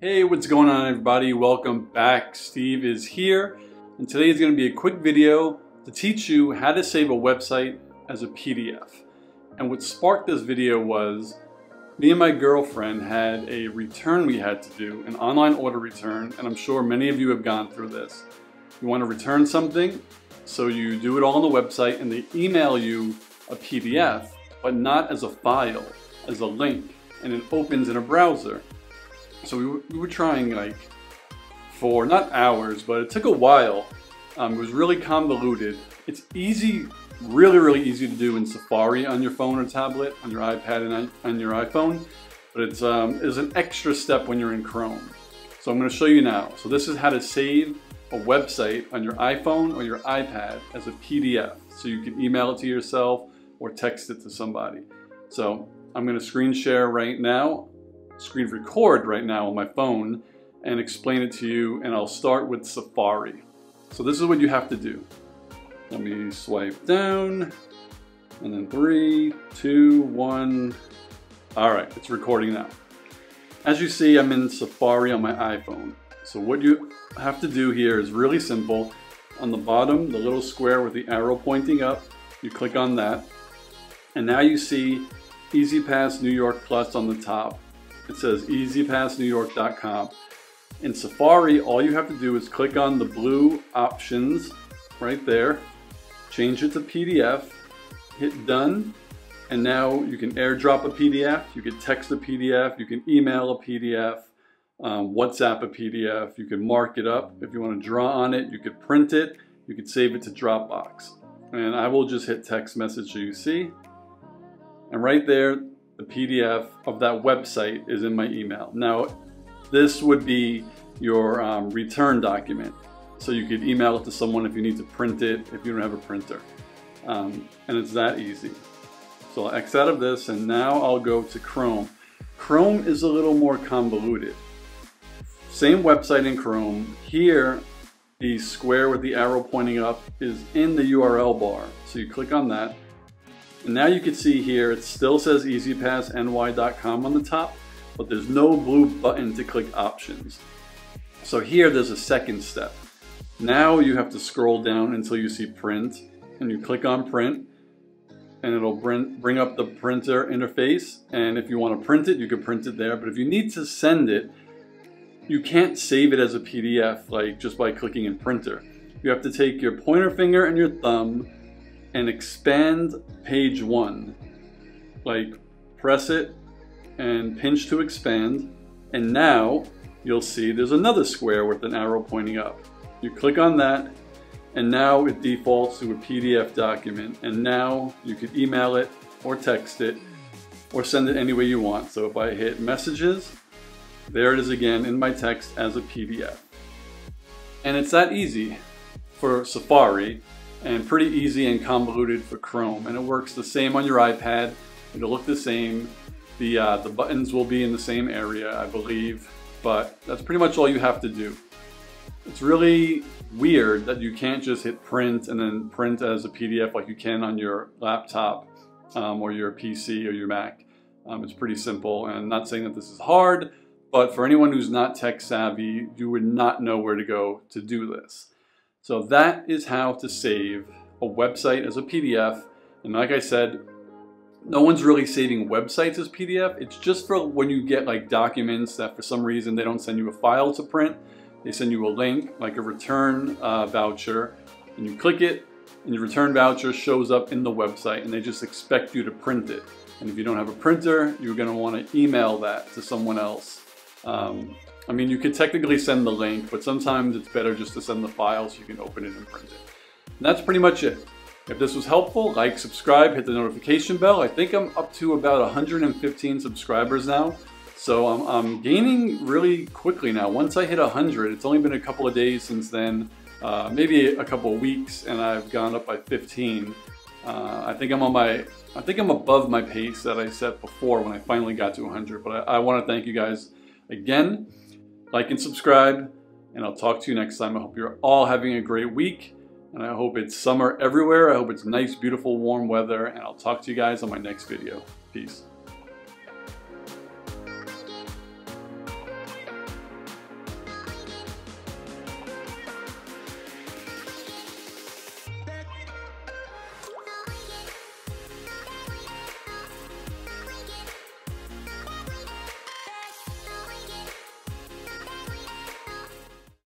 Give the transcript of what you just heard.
Hey, what's going on everybody? Welcome back. Steve is here and today is going to be a quick video to teach you how to save a website as a PDF. And what sparked this video was me and my girlfriend had a return we had to do, an online order return, and I'm sure many of you have gone through this. You want to return something, so you do it all on the website and they email you a PDF, but not as a file, as a link, and it opens in a browser. So we were trying like for, not hours, but it took a while. It was really convoluted. It's easy, really easy to do in Safari on your phone or tablet, on your iPad and on your iPhone, but it's an extra step when you're in Chrome. So I'm going to show you now. So this is how to save a website on your iPhone or your iPad as a PDF. So you can email it to yourself or text it to somebody. So I'm going to screen share right now. Screen record right now on my phone and explain it to you, and I'll start with Safari. So this is what you have to do. Let me swipe down and then 3, 2, 1. All right, it's recording now. As you see, I'm in Safari on my iPhone. So what you have to do here is really simple. On the bottom, the little square with the arrow pointing up, you click on that. And now you see E-ZPass New York Plus on the top. It says ezpassnewyork.com. In Safari, all you have to do is click on the blue options right there, change it to PDF, hit done, and now you can airdrop a PDF, you can text a PDF, you can email a PDF, WhatsApp a PDF, you can mark it up. If you want to draw on it, you could print it, you could save it to Dropbox. And I will just hit text message so you see. And right there, the PDF of that website is in my email. Now, this would be your return document. So you could email it to someone if you need to print it, if you don't have a printer. And it's that easy. So I'll X out of this and now I'll go to Chrome. Chrome is a little more convoluted. Same website in Chrome. Here, the square with the arrow pointing up is in the URL bar. So you click on that. And now you can see here, it still says ezpassny.com on the top, but there's no blue button to click options. So here there's a second step. Now you have to scroll down until you see print, and you click on print, and it'll bring up the printer interface. And if you want to print it, you can print it there. But if you need to send it, you can't save it as a PDF like just by clicking in printer. You have to take your pointer finger and your thumb and expand page one, like press it and pinch to expand, and now you'll see there's another square with an arrow pointing up. You click on that and now it defaults to a PDF document, and now you could email it or text it or send it any way you want. So if I hit messages, there it is again in my text as a PDF. And it's that easy for Safari, and pretty easy and convoluted for Chrome. And it works the same on your iPad. It'll look the same. The buttons will be in the same area, I believe. But that's pretty much all you have to do. It's really weird that you can't just hit print and then print as a PDF like you can on your laptop or your PC or your Mac. It's pretty simple. And I'm not saying that this is hard, but for anyone who's not tech savvy, you would not know where to go to do this. So that is how to save a website as a PDF. And like I said, no one's really saving websites as PDF. It's just for when you get like documents that for some reason they don't send you a file to print. They send you a link, like a return voucher, and you click it and your return voucher shows up in the website and they just expect you to print it. And if you don't have a printer, you're gonna wanna email that to someone else. I mean, you could technically send the link, but sometimes it's better just to send the file so you can open it and print it. And that's pretty much it. If this was helpful, like, subscribe, hit the notification bell. I think I'm up to about 115 subscribers now. So I'm gaining really quickly now. Once I hit 100, it's only been a couple of days since then, maybe a couple of weeks, and I've gone up by 15. I think I'm above my pace that I set before when I finally got to 100, but I want to thank you guys again. Like and subscribe, and I'll talk to you next time. I hope you're all having a great week, and I hope it's summer everywhere. I hope it's nice, beautiful, warm weather, and I'll talk to you guys on my next video. Peace.